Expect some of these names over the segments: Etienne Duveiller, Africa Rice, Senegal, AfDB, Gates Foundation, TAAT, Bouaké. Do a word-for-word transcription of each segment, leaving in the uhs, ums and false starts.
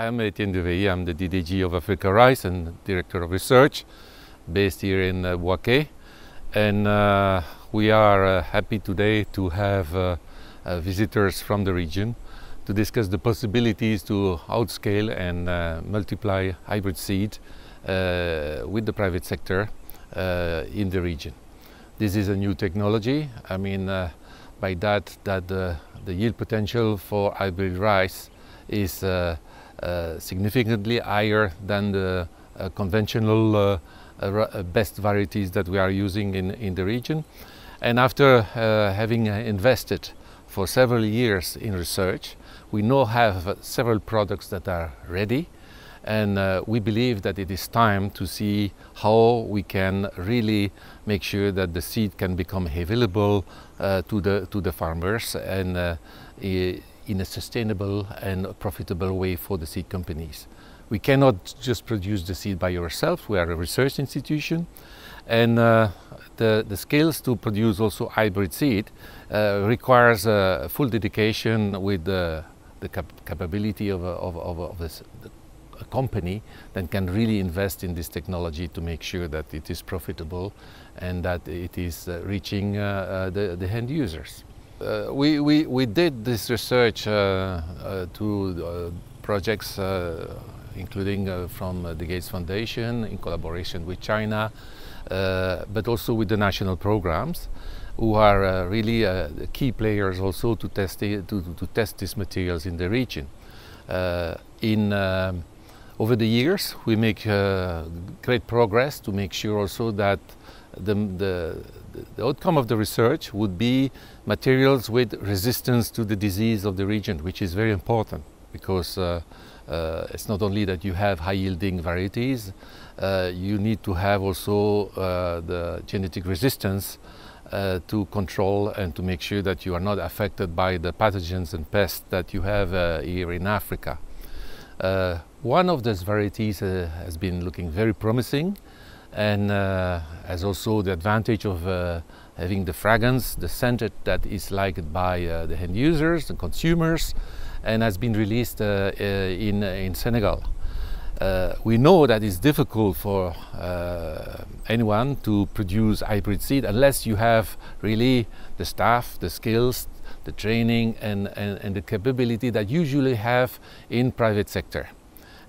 I'm Etienne Duveiller. I'm the D D G of Africa Rice and Director of Research, based here in uh, Bouaké. And uh, we are uh, happy today to have uh, uh, visitors from the region to discuss the possibilities to outscale and uh, multiply hybrid seed uh, with the private sector uh, in the region. This is a new technology. I mean, uh, by that, that the, the yield potential for hybrid rice is uh, uh, significantly higher than the uh, conventional uh, uh, best varieties that we are using in, in the region. And after uh, having invested for several years in research, we now have several products that are ready, and uh, we believe that it is time to see how we can really make sure that the seed can become available uh, to, the, to the farmers and uh, in a sustainable and profitable way for the seed companies. We cannot just produce the seed by yourself. We are a research institution, and uh, the, the skills to produce also hybrid seed uh, requires uh, full dedication with uh, the cap capability of, a, of, of, a, of a, a company that can really invest in this technology to make sure that it is profitable and that it is uh, reaching uh, uh, the, the end users. Uh, we, we, we did this research uh, uh, to uh, projects uh, including uh, from uh, the Gates Foundation in collaboration with China, uh, but also with the national programs, who are uh, really uh, key players also to test, the, to, to test these materials in the region. Uh, in, um, over the years, we make uh, great progress to make sure also that the, the, the outcome of the research would be materials with resistance to the disease of the region, which is very important, because uh, Uh, it's not only that you have high-yielding varieties, uh, you need to have also uh, the genetic resistance uh, to control and to make sure that you are not affected by the pathogens and pests that you have uh, here in Africa. Uh, one of those varieties uh, has been looking very promising, and uh, has also the advantage of uh, having the fragrance, the scent that is liked by uh, the end users and consumers, and has been released uh, uh, in, uh, in Senegal. Uh, we know that it's difficult for uh, anyone to produce hybrid seed unless you have really the staff, the skills, the training, and, and, and the capability that you usually have in private sector.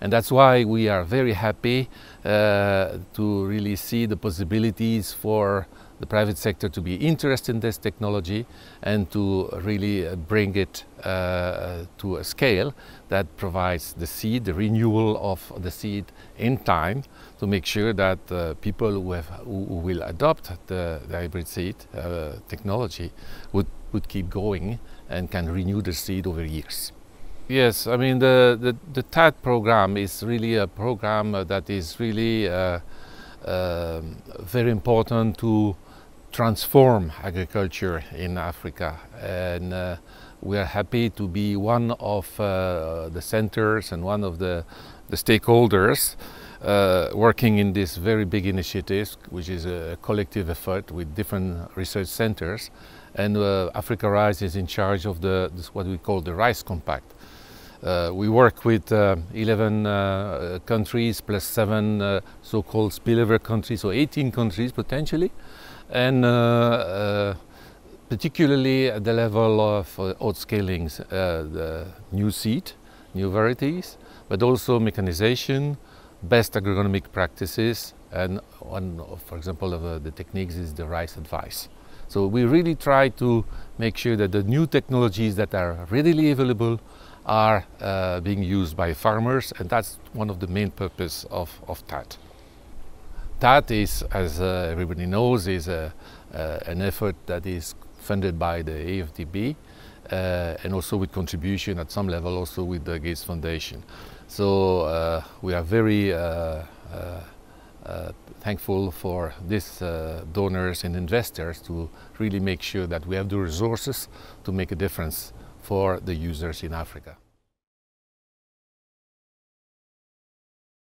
And that's why we are very happy uh, to really see the possibilities for the private sector to be interested in this technology and to really bring it uh, to a scale that provides the seed, the renewal of the seed in time, to make sure that uh, people who, have, who will adopt the, the hybrid seed uh, technology would, would keep going and can renew the seed over years. Yes, I mean, the, the, the T A A T program is really a program that is really uh, uh, very important to transform agriculture in Africa, and uh, we are happy to be one of uh, the centers and one of the, the stakeholders uh, working in this very big initiative, which is a collective effort with different research centers. And uh, Africa Rice is in charge of the, this, what we call the Rice Compact. Uh, we work with uh, eleven uh, countries plus seven uh, so-called spillover countries, so eighteen countries potentially, and uh, uh, particularly at the level of uh, outscaling uh, the new seed, new varieties, but also mechanization, best agronomic practices, and one of, for example, of uh, the techniques is the rice advice. So we really try to make sure that the new technologies that are readily available are uh, being used by farmers, and that's one of the main purpose of, of T A A T. T A A T is, as uh, everybody knows, is a, uh, an effort that is funded by the A F D B uh, and also with contribution at some level also with the Gates Foundation. So uh, we are very uh, uh, uh, thankful for these uh, donors and investors to really make sure that we have the resources to make a difference for the users in Africa.